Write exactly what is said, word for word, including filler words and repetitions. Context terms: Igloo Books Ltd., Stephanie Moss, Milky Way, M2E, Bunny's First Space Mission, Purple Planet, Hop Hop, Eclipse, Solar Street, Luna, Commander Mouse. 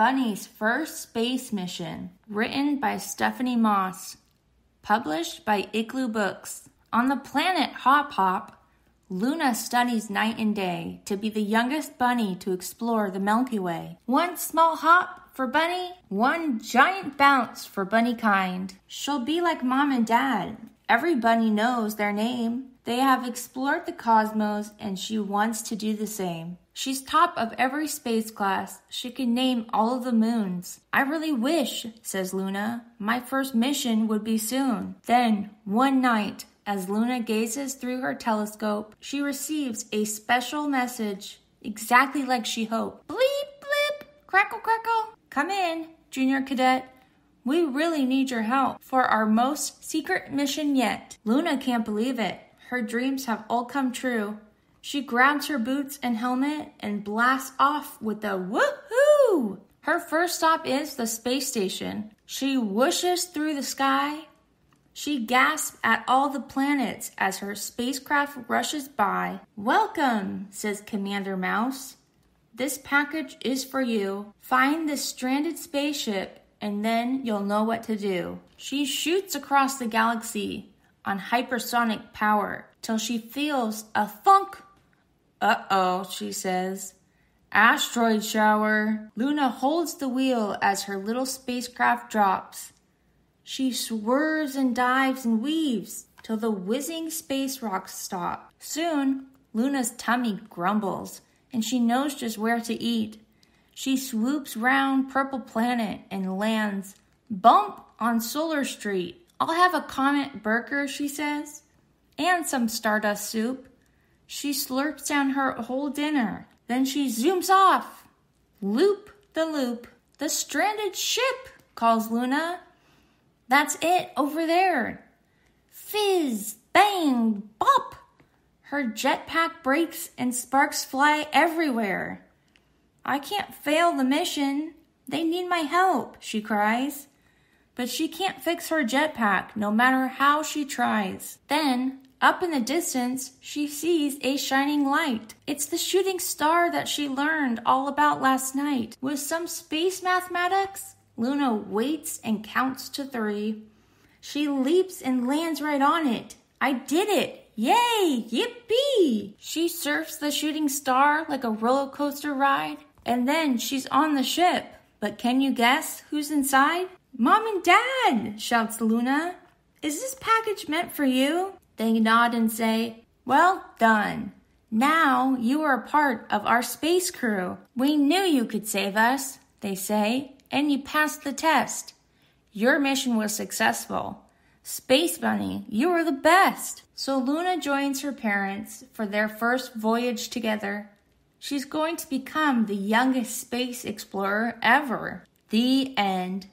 Bunny's First Space Mission, written by Stephanie Moss, published by Igloo Books. On the planet Hop Hop, Luna studies night and day to be the youngest bunny to explore the Milky Way. One small hop for Bunny, one giant bounce for bunny kind. She'll be like Mom and Dad. Every bunny knows their name. They have explored the cosmos, and she wants to do the same. She's top of every space class. She can name all of the moons. I really wish, says Luna, my first mission would be soon. Then, one night, as Luna gazes through her telescope, she receives a special message, exactly like she hoped. Bleep, blip, crackle, crackle. Come in, Junior Cadet. We really need your help for our most secret mission yet. Luna can't believe it. Her dreams have all come true. She grabs her boots and helmet and blasts off with a woohoo! Her first stop is the space station. She whooshes through the sky. She gasps at all the planets as her spacecraft rushes by. Welcome, says Commander Mouse. This package is for you. Find this stranded spaceship and then you'll know what to do. She shoots across the galaxy on hypersonic power till she feels a thunk. Uh-oh, she says. Asteroid shower. Luna holds the wheel as her little spacecraft drops. She swerves and dives and weaves till the whizzing space rocks stop. Soon, Luna's tummy grumbles and she knows just where to eat. She swoops round Purple Planet and lands bump on Solar Street. I'll have a comet burger, she says, and some stardust soup. She slurps down her whole dinner. Then she zooms off. Loop the loop. The stranded ship, calls Luna. That's it, over there. Fizz, bang, bop. Her jetpack breaks and sparks fly everywhere. I can't fail the mission. They need my help, she cries. But she can't fix her jetpack, no matter how she tries. Then, up in the distance, she sees a shining light. It's the shooting star that she learned all about last night. With some space mathematics, Luna waits and counts to three. She leaps and lands right on it. I did it! Yay! Yippee! She surfs the shooting star like a roller coaster ride, and then she's on the ship. But can you guess who's inside? Mom and Dad, shouts Luna. Is this package meant for you? They nod and say, well done. Now you are a part of our space crew. We knew you could save us, they say, and you passed the test. Your mission was successful. Space Bunny, you are the best. So Luna joins her parents for their first voyage together. She's going to become the youngest space explorer ever. The end.